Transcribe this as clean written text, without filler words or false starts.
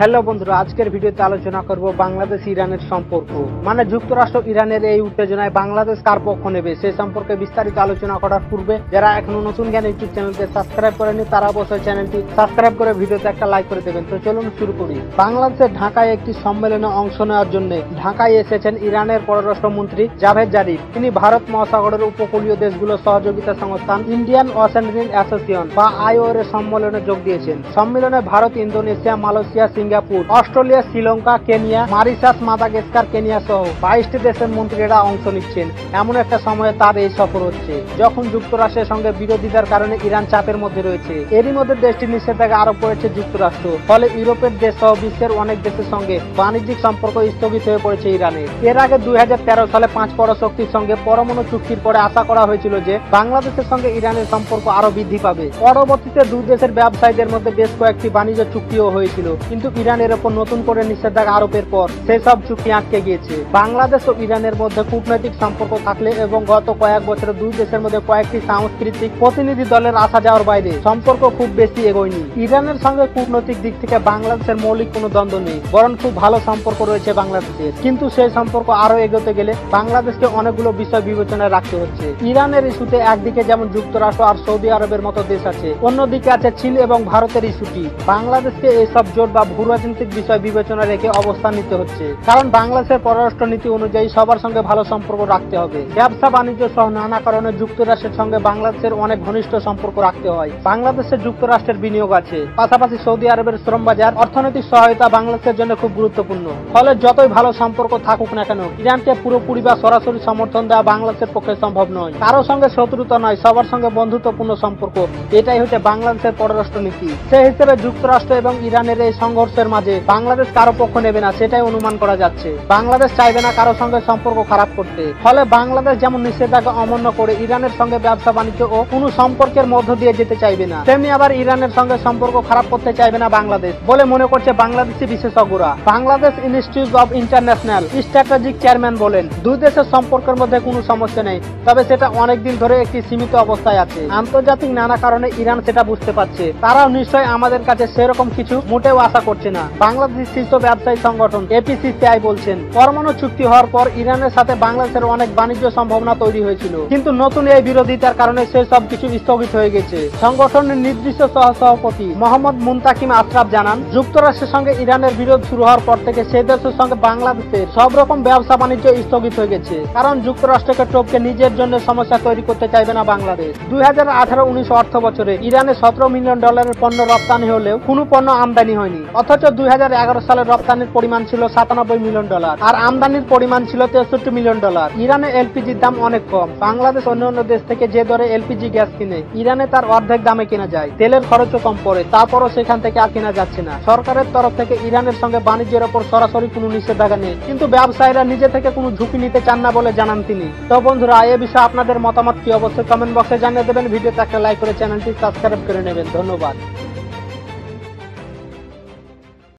Hello बंधुरा आजकेर भिडियोते आलोचना करब बांग्लादेश इरानेर सम्पर्क माने जुक्तराष्ट्र इरानेर एई उत्तेजनाय बांग्लादेश कार पक्ष नेबे सेई सम्पर्के विस्तारित आलोचना करार पूर्वे जारा एखोनो नतुन ज्ञान यूट्यूब चैनलके सबस्क्राइब करेननि तारा अवश्य चैनलटी सबस्क्राइब करे भिडियोते एकटा लाइक करे देबेन। तो चलुन शुरू करी। बांग्लादेशे ढाकाय एकटी सम्मेलने अंश नेওয়ার জন্য ढाकाय এসেছেন ইরানের পররাষ্ট্র মন্ত্রী জাভেদ জারিফ। তিনি भारत महासागरेर उपकूलीय देशगुलोर सहयोगिता संस्थान इंडियन ओशन रिंग एसोसिएशन बा आईओ एर सम्मेलने जोग दिएछेन। सम्मेलने Bharat Indonesia Malaysia Singapore Australia Sri Lanka Kenya Mauritius Madagascar Kenya सह 22टी देशेर मंत्रीरा अंश निচ্ছেন। এমন একটা সময়ে তার এই সফর হচ্ছে যখন যুক্তরাষ্ট্রের সঙ্গে বিরোধিতার কারণে ইরান চাপের মধ্যে রয়েছে। এরই মধ্যে দেশটির নিষেধাজ্ঞা আরোপ করেছে যুক্তরাষ্ট্র। ফলে ইউরোপের দেশ সহ বিশ্বের অনেক দেশের সঙ্গে বাণিজ্যিক সম্পর্ক স্থগিত হয়ে পড়েছে ইরানের। এর আগে 2013 সালে 5 পরাশক্তির সঙ্গে পরমাণু চুক্তির পরে আশা করা হয়েছিল যে বাংলাদেশের সঙ্গে ইরানের সম্পর্ক আরো বৃদ্ধি পাবে। পরবর্তীতে দুই দেশের ব্যবসায়ীদের মধ্যে বেশ কয়েকটি বাণিজ্য চুক্তিও হয়েছিল, কিন্তু ইরানের উপর নতুন করে নিষেধাজ্ঞা আরোপের পর সেসব চুক্তি আটকে গিয়েছে। বাংলাদেশ ও ইরানের মধ্যে কূটনৈতিক সম্পর্ক থাকলে এবং গত কয়েক বছরে দুই দেশের মধ্যে কয়েকটি সাংস্কৃতিক প্রতিনিধি দলের আসা যাওয়ার বাইরে সম্পর্ক খুব বেশি এগোয়নি। ইরানের সঙ্গে কূটনৈতিক দিক থেকে বাংলাদেশের মৌলিক কোনো দ্বন্দ্ব নেই, বরং খুব ভালো সম্পর্ক রয়েছে বাংলাদেশের। কিন্তু সেই সম্পর্ক আরো এগোতে গেলে বাংলাদেশকে অনেকগুলো বিষয় বিবেচনায় রাখতে হচ্ছে। ইরানের ইস্যুতে একদিকে যেমন যুক্তরাষ্ট্র আর সৌদি আরবের মতো দেশ আছে, অন্যদিকে আছে চীন এবং ভারতের ইস্যুটি। বাংলাদেশকে এইসব জোট বা ভূরাজনৈতিক বিষয় বিবেচনা রেখে অবস্থান নিতে হচ্ছে, কারণ বাংলাদেশের পররাষ্ট্র নীতি অনুযায়ী সবার সঙ্গে ভালো সম্পর্ক রাখতে হবে। ব্যবসা বাণিজ্য সহ নানা কারণে যুক্তরাষ্ট্রের সঙ্গে বাংলাদেশের অনেক ঘনিষ্ঠ সম্পর্ক রাখতে হয়। বাংলাদেশে যুক্তরাষ্ট্রের বিনিয়োগ আছে, পাশাপাশি সৌদি আরবের শ্রম বাজার অর্থনৈতিক সহায়তা বাংলাদেশের জন্য খুব গুরুত্বপূর্ণ। ফলে যতই ভালো সম্পর্ক থাকুক না কেন ইরানকে পুরোপুরি বা সরাসরি সমর্থন দেওয়া বাংলাদেশের পক্ষে সম্ভব নয়। কারো সঙ্গে শত্রুতা নয়, সবার সঙ্গে বন্ধুত্বপূর্ণ সম্পর্ক, এটাই হচ্ছে বাংলাদেশের পররাষ্ট্র নীতি। সেই হিসেবে যুক্তরাষ্ট্র এবং ইরানের এই সংঘর্ষের মাঝে বাংলাদেশ কারো পক্ষ নেবে না, সেটাই অনুমান করা যাচ্ছে। বাংলাদেশ চাইবে না কারো সঙ্গে সম্পর্ক খারাপ করতে। ফলে বাংলাদেশ যেমন নিষেধাজ্ঞা অমান্য করে ইরানের সঙ্গে ব্যবসা বাণিজ্য ও কোনো সম্পর্কের মধ্য দিয়ে যেতে চাইবে না, তেমনি আবার ইরানের সঙ্গে সম্পর্ক খারাপ করতে চাইবে না বাংলাদেশ বলে মনে করছে বাংলাদেশি বিশেষজ্ঞরা। Bangladesh Institute of International Strategic chairman বলেন, দুই দেশের সম্পর্কের মধ্যে কোনো সমস্যা নেই, তবে সেটা অনেকদিন ধরে একটি সীমিত অবস্থায় আছে। আন্তর্জাতিক নানা কারণে ইরান সেটা বুঝতে পারছে, তারাও নিশ্চয় আমাদের কাছে সেরকম কিছু মোটেও আশা করছে না। বাংলাদেশ শীর্ষ ব্যবসায়ী সংগঠন এপিসিসিআই বলছেন, পরমাণু চুক্তি হওয়ার পর ইরানের সাথে বাংলাদেশের অনেক বাণিজ্য সম্ভাবনা তৈরি হয়েছিল, কিন্তু নতুন এই বিরোধিতার কারণে সেই সব কিছু স্থগিত হয়ে গেছে। সংগঠনের নির্দিষ্ট সহসভাপতি মোহাম্মদ মুনতাকিম আশরাফ জানান, যুক্তরাষ্ট্রের সঙ্গে ইরানের বিরোধ শুরু হওয়ার পর থেকে সেই দেশের সঙ্গে বাংলাদেশের সব রকম ব্যবসা বাণিজ্য স্থগিত হয়ে গেছে, কারণ যুক্তরাষ্ট্রকে টপকে নিজের জন্য সমস্যা তৈরি করতে চাইবে না বাংলাদেশ। 2018-19 অর্থ বছরে ইরানে $17 মিলিয়ন পণ্য রপ্তানি হলেও কোনো পণ্য আমদানি হয়নি। অথচ 2011 সালে রপ্তানির পরিমাণ ছিল $97 মিলিয়ন আর আমদানির পরিমাণ ছিল $63 মিলিয়ন। ইরানে এলপিজির দাম অনেক কম। বাংলাদেশ অন্যান্য দেশ থেকে যে দরে এলপিজি গ্যাস কিনে ইরানে তার অর্ধেক দামে কেনা যায়। তেলের খরচও কম পড়ে, তারপরও সেখান থেকে আর কেনা যাচ্ছে না। সরকারের তরফ থেকে ইরানের সঙ্গে বাণিজ্যের ওপর সরাসরি কোনো নিষেধাজ্ঞা নেই, কিন্তু ব্যবসায়ীরা নিজে থেকে কোনো ঝুঁকি নিতে চান না বলে জানান তিনি। তো বন্ধুরা, এ বিষয়ে আপনাদের মতামত কি অবশ্যই কমেন্ট বক্সে জানিয়ে দেবেন। ভিডিওতে একটা লাইক করে চ্যানেলটি সাবস্ক্রাইব করে নেবেন। ধন্যবাদ।